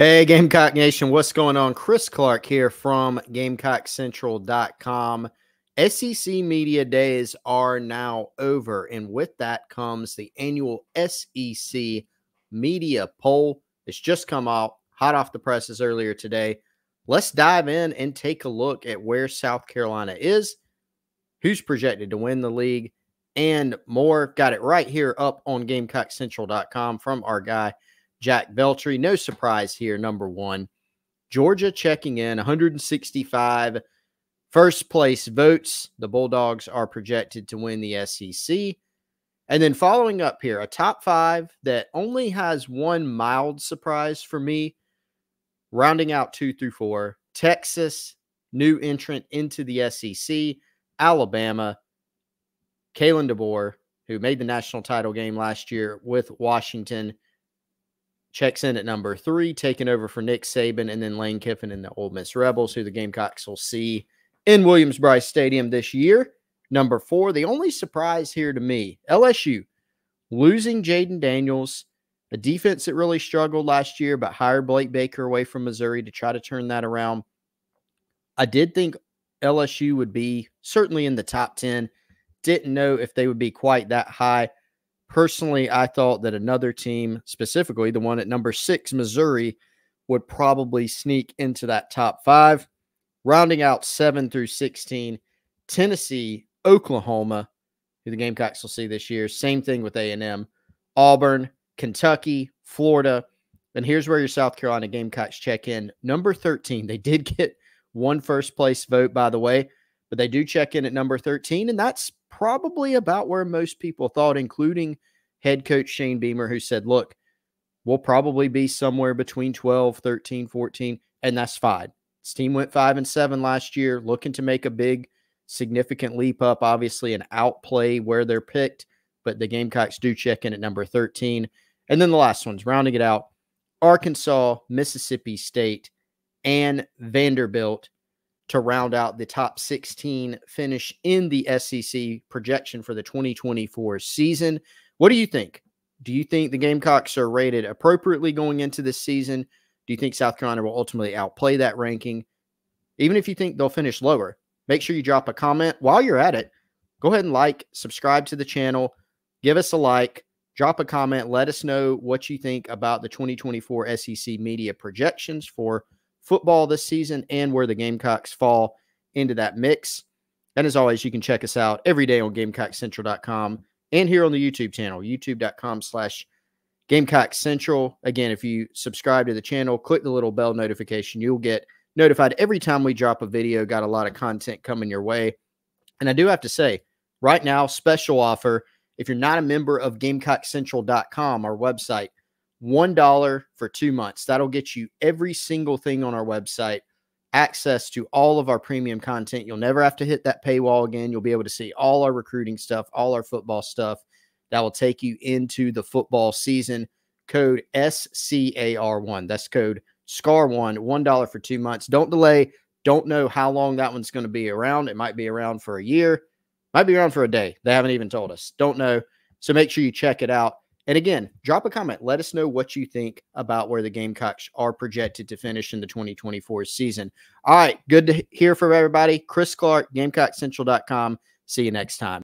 Hey, Gamecock Nation, what's going on? Chris Clark here from GamecockCentral.com. SEC Media Days are now over, and with that comes the annual SEC Media Poll. It's just come out, hot off the presses earlier today. Let's dive in and take a look at where South Carolina is, who's projected to win the league, and more. Got it right here up on GamecockCentral.com from our guy, Jack Beltry. No surprise here, number one. Georgia checking in, 165 first-place votes. The Bulldogs are projected to win the SEC. And then following up here, a top five that only has one mild surprise for me, rounding out 2 through 4, Texas, new entrant into the SEC, Alabama, Kalen DeBoer, who made the national title game last year with Washington, checks in at number 3, taking over for Nick Saban, and then Lane Kiffin and the Ole Miss Rebels, who the Gamecocks will see in Williams-Brice Stadium this year. Number 4, the only surprise here to me, LSU, losing Jayden Daniels, a defense that really struggled last year, but hired Blake Baker away from Missouri to try to turn that around. I did think LSU would be certainly in the top 10. Didn't know if they would be quite that high. Personally, I thought that another team, specifically the one at number 6, Missouri, would probably sneak into that top 5. Rounding out 7 through 16, Tennessee, Oklahoma, who the Gamecocks will see this year. Same thing with A&M, Auburn, Kentucky, Florida. And here's where your South Carolina Gamecocks check in. Number 13, they did get one first-place vote, by the way, but they do check in at number 13, and that's probably about where most people thought, including head coach Shane Beamer, who said, look, we'll probably be somewhere between 12, 13, 14, and that's fine. This team went 5-7 last year, looking to make a big, significant leap up, obviously an outplay where they're picked, but the Gamecocks do check in at number 13. And then the last one's rounding it out, Arkansas, Mississippi State, and Vanderbilt to round out the top 16 finish in the SEC projection for the 2024 season. What do you think? Do you think the Gamecocks are rated appropriately going into this season? Do you think South Carolina will ultimately outplay that ranking? Even if you think they'll finish lower, make sure you drop a comment. While you're at it, go ahead and like, subscribe to the channel, give us a like, drop a comment, let us know what you think about the 2024 SEC media projections for football this season and where the Gamecocks fall into that mix. And as always, you can check us out every day on GamecockCentral.com and here on the YouTube channel, youtube.com/GamecockCentral. Again, if you subscribe to the channel, click the little bell notification, you'll get notified every time we drop a video. Got a lot of content coming your way. And I do have to say, right now, special offer, if you're not a member of GamecockCentral.com, our website, $1 for 2 months. That'll get you every single thing on our website, access to all of our premium content. You'll never have to hit that paywall again. You'll be able to see all our recruiting stuff, all our football stuff. That will take you into the football season. Code SCAR1. That's code SCAR1, $1 for 2 months. Don't delay. Don't know how long that one's going to be around. It might be around for a year. Might be around for a day. They haven't even told us. Don't know. So make sure you check it out. And again, drop a comment. Let us know what you think about where the Gamecocks are projected to finish in the 2024 season. All right, good to hear from everybody. Chris Clark, GamecockCentral.com. See you next time.